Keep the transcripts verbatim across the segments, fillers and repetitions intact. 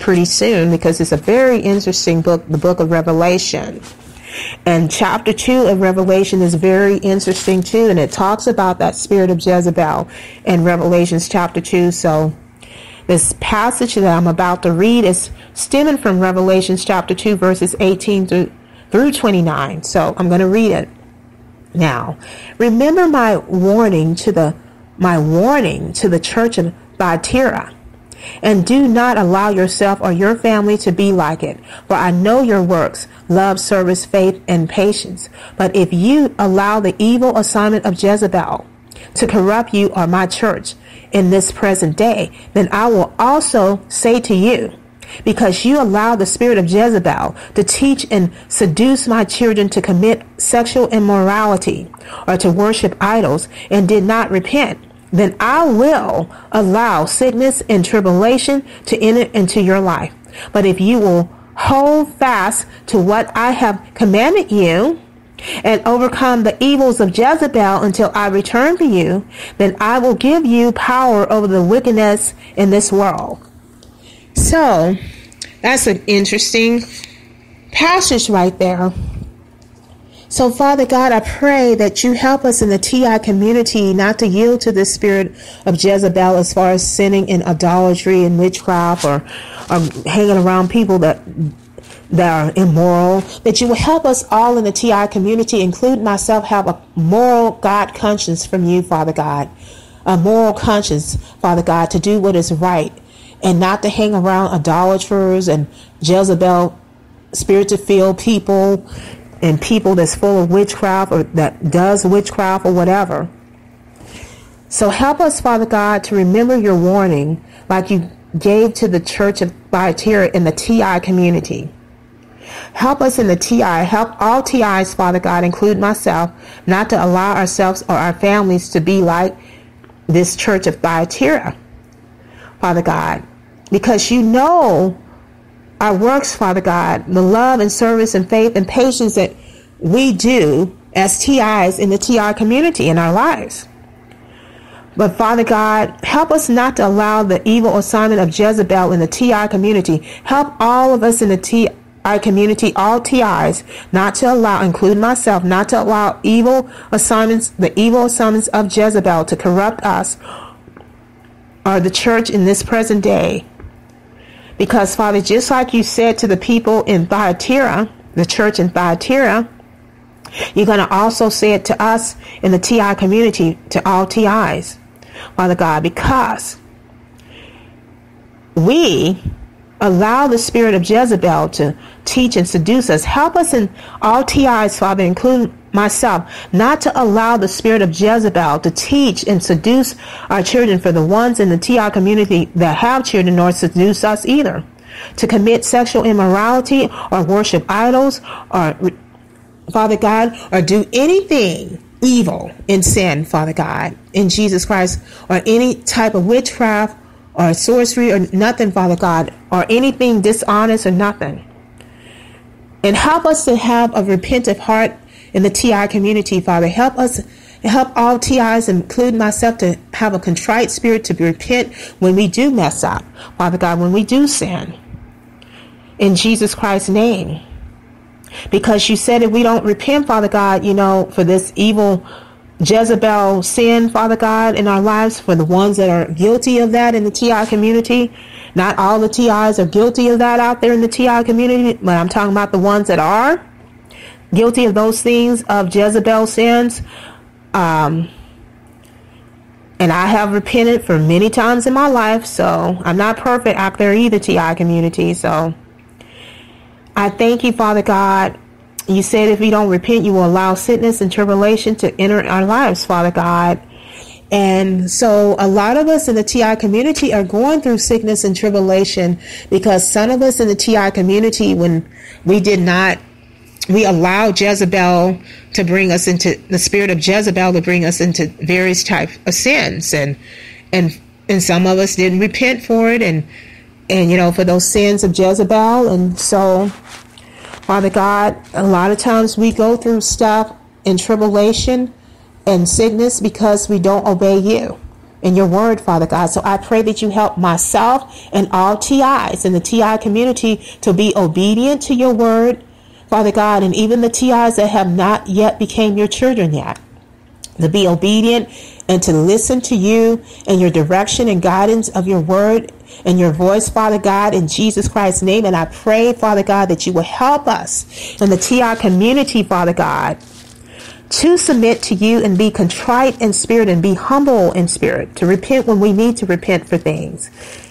pretty soon, because it's a very interesting book, the book of Revelation. And chapter two of Revelation is very interesting too, and it talks about that spirit of Jezebel in Revelations chapter two. So this passage that I'm about to read is stemming from Revelations chapter two, verses eighteen through twenty-nine. So I'm going to read it now. Remember my warning to the my warning to the church of Thyatira, and do not allow yourself or your family to be like it, for I know your works, love, service, faith, and patience. But if you allow the evil assignment of Jezebel to corrupt you or my church in this present day, then I will also say to you, because you allow the spirit of Jezebel to teach and seduce my children to commit sexual immorality or to worship idols and did not repent, then I will allow sickness and tribulation to enter into your life. But if you will hold fast to what I have commanded you and overcome the evils of Jezebel until I return to you, then I will give you power over the wickedness in this world. So that's an interesting passage right there. So, Father God, I pray that you help us in the T I community not to yield to the spirit of Jezebel as far as sinning in idolatry and witchcraft, or, or hanging around people that that are immoral. That you will help us all in the T I community, including myself, have a moral God conscience from you, Father God. A moral conscience, Father God, to do what is right and not to hang around idolaters and Jezebel spirit-filled people, and people that's full of witchcraft or that does witchcraft or whatever. So help us, Father God, to remember your warning like you gave to the church of Thyatira in the T I community. Help us in the T I. Help all T Is, Father God, including myself, not to allow ourselves or our families to be like this church of Thyatira, Father God, because you know our works, Father God, the love and service and faith and patience that we do as T Is in the T I community in our lives. But Father God, help us not to allow the evil assignment of Jezebel in the T I community. Help all of us in the T I community, all T Is, not to allow, including myself, not to allow evil assignments, the evil assignments of Jezebel to corrupt us or the church in this present day. Because, Father, just like you said to the people in Thyatira, the church in Thyatira, you're going to also say it to us in the T I community, to all T Is, Father God, because we allow the spirit of Jezebel to teach and seduce us. Help us in all T Is, Father, including myself, not to allow the spirit of Jezebel to teach and seduce our children, for the ones in the T I community that have children, nor seduce us either, to commit sexual immorality or worship idols or, Father God, or do anything evil in sin, Father God, in Jesus Christ, or any type of witchcraft or sorcery or nothing, Father God, or anything dishonest or nothing. And help us to have a repentant heart in the T I community, Father. Help us, help all T Is, including myself, to have a contrite spirit, to repent when we do mess up, Father God, when we do sin. In Jesus Christ's name. Because you said if we don't repent, Father God, you know, for this evil Jezebel sin, Father God, in our lives, for the ones that are guilty of that in the T I community. Not all the T Is are guilty of that out there in the T I community, but I'm talking about the ones that are guilty of those things, of Jezebel sins. Um, and I have repented for many times in my life, so I'm not perfect out there either, T I community. So I thank you, Father God. You said if we don't repent, you will allow sickness and tribulation to enter our lives, Father God. And so a lot of us in the T I community are going through sickness and tribulation because some of us in the T I community, when we did not, we allowed Jezebel to bring us into, the spirit of Jezebel to bring us into various types of sins. And, and, and some of us didn't repent for it and, and, you know, for those sins of Jezebel. And so, Father God, a lot of times we go through stuff in tribulation and sickness because we don't obey you. in your word, Father God. So I pray that you help myself and all T Is in the T I community to be obedient to your word, Father God, and even the T Is that have not yet became your children yet, to be obedient and to listen to you and your direction and guidance of your word and your voice, Father God, in Jesus Christ's name. And I pray, Father God, that you will help us in the T I community, Father God, to submit to you and be contrite in spirit and be humble in spirit, to repent when we need to repent for things,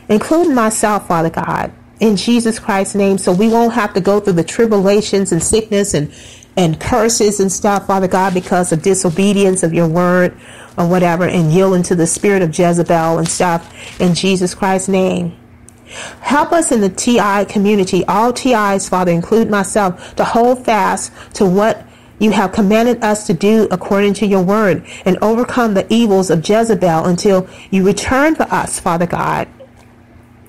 including myself, Father God, in Jesus Christ's name, so we won't have to go through the tribulations and sickness and and curses and stuff, Father God, because of disobedience of your word or whatever, and yielding to the spirit of Jezebel and stuff, in Jesus Christ's name. Help us in the T I community, all T Is, Father, include myself, to hold fast to what you have commanded us to do according to your word, and overcome the evils of Jezebel until you return for us, Father God,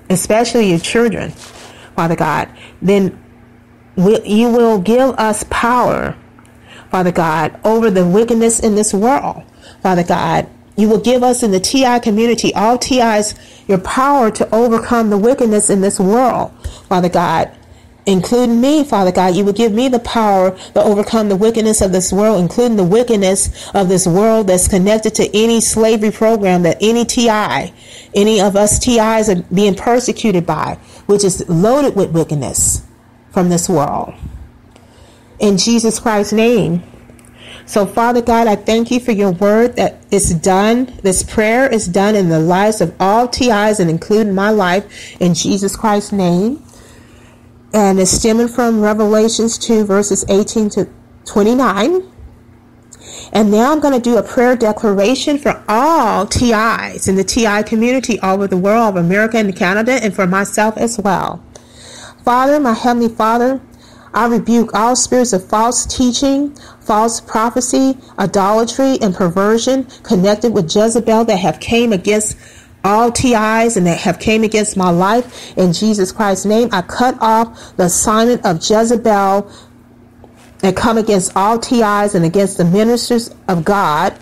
especially your children, Father God. Then we, you will give us power, Father God, over the wickedness in this world, Father God. You will give us in the T I community, all T Is, your power to overcome the wickedness in this world, Father God. Including me, Father God, you will give me the power to overcome the wickedness of this world, including the wickedness of this world that's connected to any slavery program that any T I, any of us T Is are being persecuted by, which is loaded with wickedness from this world. In Jesus Christ's name. So, Father God, I thank you for your word that is done. This prayer is done in the lives of all T Is and including my life, in Jesus Christ's name. And it's stemming from Revelations two, verses eighteen to twenty-nine. And now I'm going to do a prayer declaration for all T Is in the T I community all over the world, of America and Canada, and for myself as well. Father, my Heavenly Father, I rebuke all spirits of false teaching, false prophecy, idolatry, and perversion connected with Jezebel that have came against all T Is and that have came against my life, in Jesus Christ's name. I cut off the assignment of Jezebel and come against all T Is and against the ministers of God,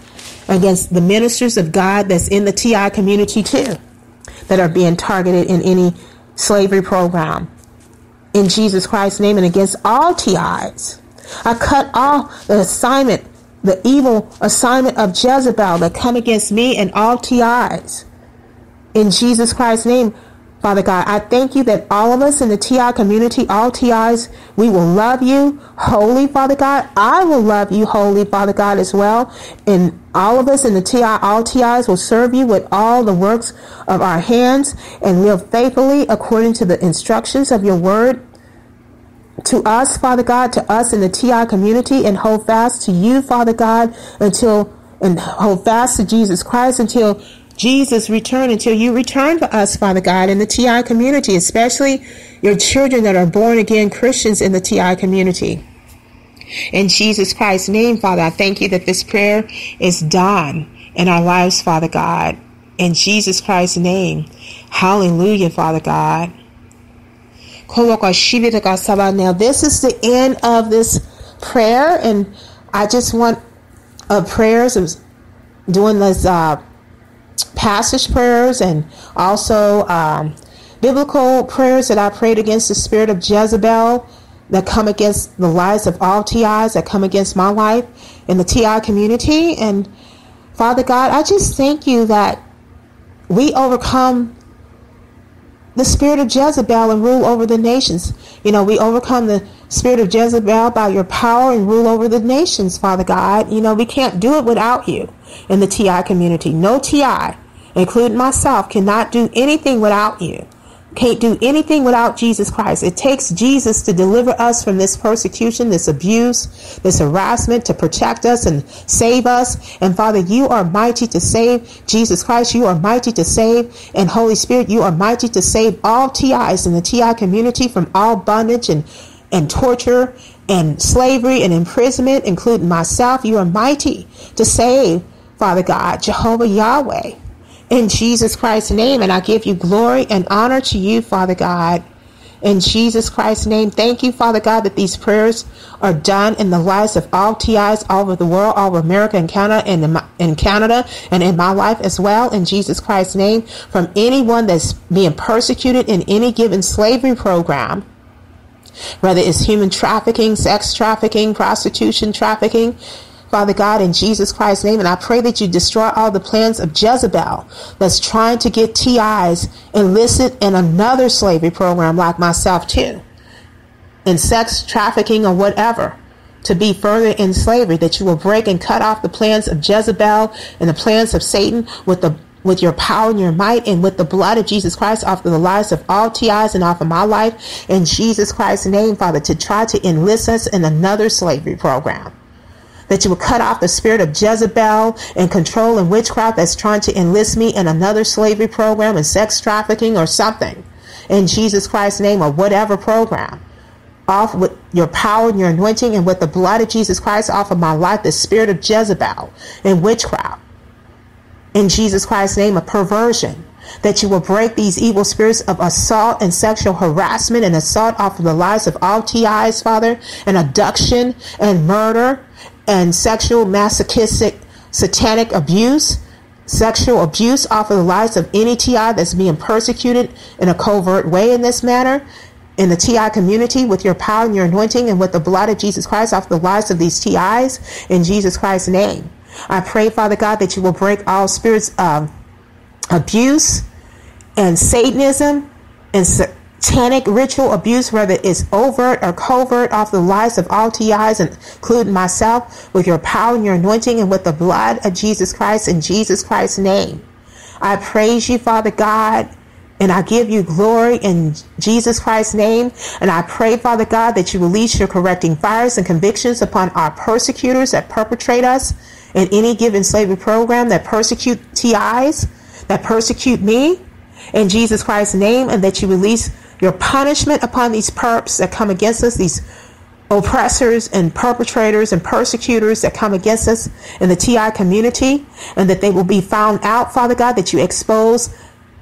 against the ministers of God that's in the T I community too, that are being targeted in any slavery program, in Jesus Christ's name, and against all T Is. I cut off the assignment, the evil assignment of Jezebel that come against me and all T Is. In Jesus Christ's name, Father God, I thank you that all of us in the T I community, all T Is, we will love you wholly, Father God. I will love you wholly, Father God, as well. And all of us in the T I, all T Is, will serve you with all the works of our hands and live faithfully according to the instructions of your word to us, Father God, to us in the T I community, and hold fast to you, Father God, until, and hold fast to Jesus Christ until Jesus return, until you return for us, Father God, in the T I community, especially your children that are born again Christians in the T I community. In Jesus Christ's name, Father, I thank you that this prayer is done in our lives, Father God, in Jesus Christ's name. Hallelujah, Father God. Now, this is the end of this prayer, and I just want uh, prayers of doing this uh, passage prayers, and also um, biblical prayers that I prayed against the spirit of Jezebel that come against the lives of all T Is, that come against my life in the T I community. And Father God, I just thank you that we overcome the spirit of Jezebel and rule over the nations. You know, we overcome the spirit of Jezebel by your power and rule over the nations, Father God. You know, we can't do it without you in the T I community. No T I, including myself, cannot do anything without you. Can't do anything without Jesus Christ. It takes Jesus to deliver us from this persecution, this abuse, this harassment, to protect us and save us. And Father, you are mighty to save. Jesus Christ, you are mighty to save. And Holy Spirit, you are mighty to save all T Is in the T I community from all bondage and, and torture and slavery and imprisonment, including myself. You are mighty to save, Father God, Jehovah Yahweh, in Jesus Christ's name. And I give you glory and honor to you, Father God, In Jesus Christ's name, thank you, Father God, that these prayers are done in the lives of all T Is all over the world, all over America and Canada, and in, my, in Canada and in my life as well. In Jesus Christ's name, from anyone that's being persecuted in any given slavery program, whether it's human trafficking, sex trafficking, prostitution trafficking, Father God, in Jesus Christ's name, and I pray that you destroy all the plans of Jezebel that's trying to get T Is enlisted in another slavery program like myself too, in sex trafficking or whatever, to be further in slavery, that you will break and cut off the plans of Jezebel and the plans of Satan with the with your power and your might and with the blood of Jesus Christ off of the lives of all T Is and off of my life. In Jesus Christ's name, Father, to try to enlist us in another slavery program, that you would cut off the spirit of Jezebel and control and witchcraft that's trying to enlist me in another slavery program and sex trafficking or something, in Jesus Christ's name, or whatever program, off with your power and your anointing and with the blood of Jesus Christ off of my life, the spirit of Jezebel and witchcraft, in Jesus Christ's name, a perversion, that you will break these evil spirits of assault and sexual harassment and assault off of the lives of all T Is, Father, and abduction and murder and sexual masochistic satanic abuse, sexual abuse off of the lives of any T I that's being persecuted in a covert way in this manner, in the T I community, with your power and your anointing and with the blood of Jesus Christ off the lives of these T Is, in Jesus Christ's name. I pray, Father God, that you will break all spirits of abuse and Satanism and satanic ritual abuse, whether it's overt or covert, off the lives of all T Is, including myself, with your power and your anointing and with the blood of Jesus Christ, in Jesus Christ's name. I praise you, Father God, and I give you glory in Jesus Christ's name. And I pray, Father God, that you release your correcting fires and convictions upon our persecutors that perpetrate us in any given slavery program, that persecute T Is, that persecute me, in Jesus Christ's name, and that you release your punishment upon these perps that come against us, these oppressors and perpetrators and persecutors that come against us in the T I community, and that they will be found out, Father God, that you expose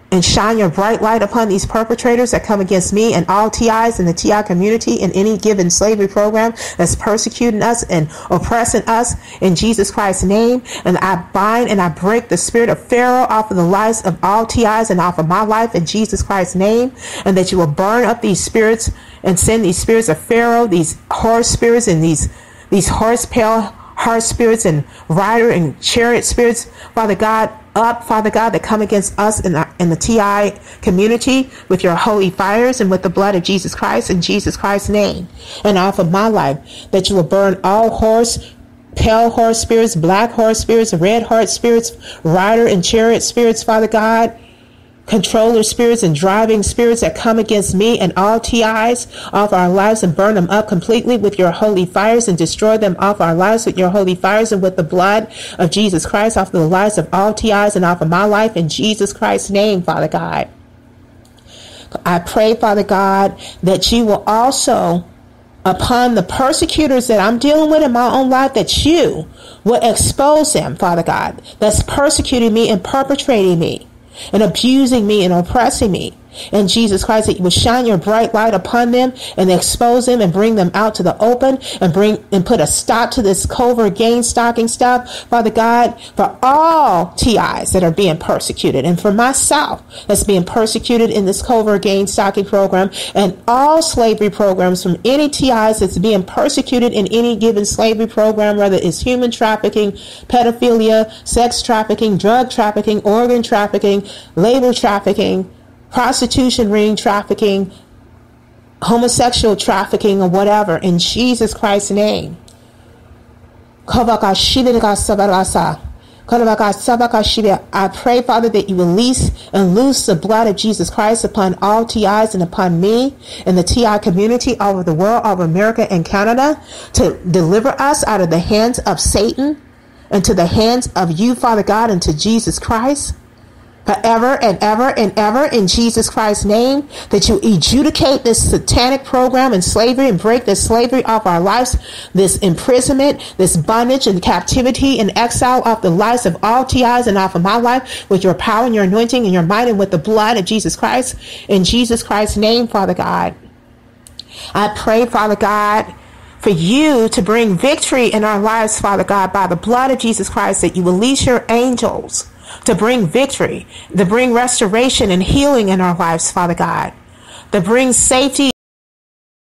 and shine your bright light upon these perpetrators that come against me and all T Is in the T I community in any given slavery program that's persecuting us and oppressing us, in Jesus Christ's name. And I bind and I break the spirit of Pharaoh off of the lives of all T Is and off of my life, in Jesus Christ's name. And that you will burn up these spirits and send these spirits of Pharaoh, these horse spirits and these, these horse pale heart spirits and rider and chariot spirits, Father God, up, Father God, that come against us in the, in the T I community with your holy fires and with the blood of Jesus Christ, in Jesus Christ's name, and off of my life, that you will burn all horse, pale horse spirits, black horse spirits, red heart spirits, rider and chariot spirits, Father God, controller spirits and driving spirits that come against me and all T Is off our lives, and burn them up completely with your holy fires and destroy them off our lives with your holy fires and with the blood of Jesus Christ off the lives of all T Is and off of my life, in Jesus Christ's name, Father God. I pray, Father God, that you will also, upon the persecutors that I'm dealing with in my own life, that you will expose them, Father God, that's persecuting me and perpetrating me and abusing me and oppressing me, in Jesus Christ, that you would shine your bright light upon them and expose them and bring them out to the open and bring and put a stop to this covert gain stalking stuff, Father God, for all T Is that are being persecuted and for myself that's being persecuted in this covert gain stalking program and all slavery programs from any T Is that's being persecuted in any given slavery program, whether it's human trafficking, pedophilia, sex trafficking, drug trafficking, organ trafficking, labor trafficking, prostitution ring trafficking, homosexual trafficking, or whatever, in Jesus Christ's name. I pray, Father, that you release and loose the blood of Jesus Christ upon all T Is and upon me and the T I community all over the world, all over America and Canada, to deliver us out of the hands of Satan and to the hands of you, Father God, and to Jesus Christ, forever and ever and ever, in Jesus Christ's name, that you adjudicate this satanic program and slavery and break this slavery off our lives, this imprisonment, this bondage and captivity and exile off the lives of all T Is and off of my life with your power and your anointing and your might and with the blood of Jesus Christ, in Jesus Christ's name, Father God. I pray, Father God, for you to bring victory in our lives, Father God, by the blood of Jesus Christ, that you will lead your angels to bring victory, to bring restoration and healing in our lives, Father God, to bring safety.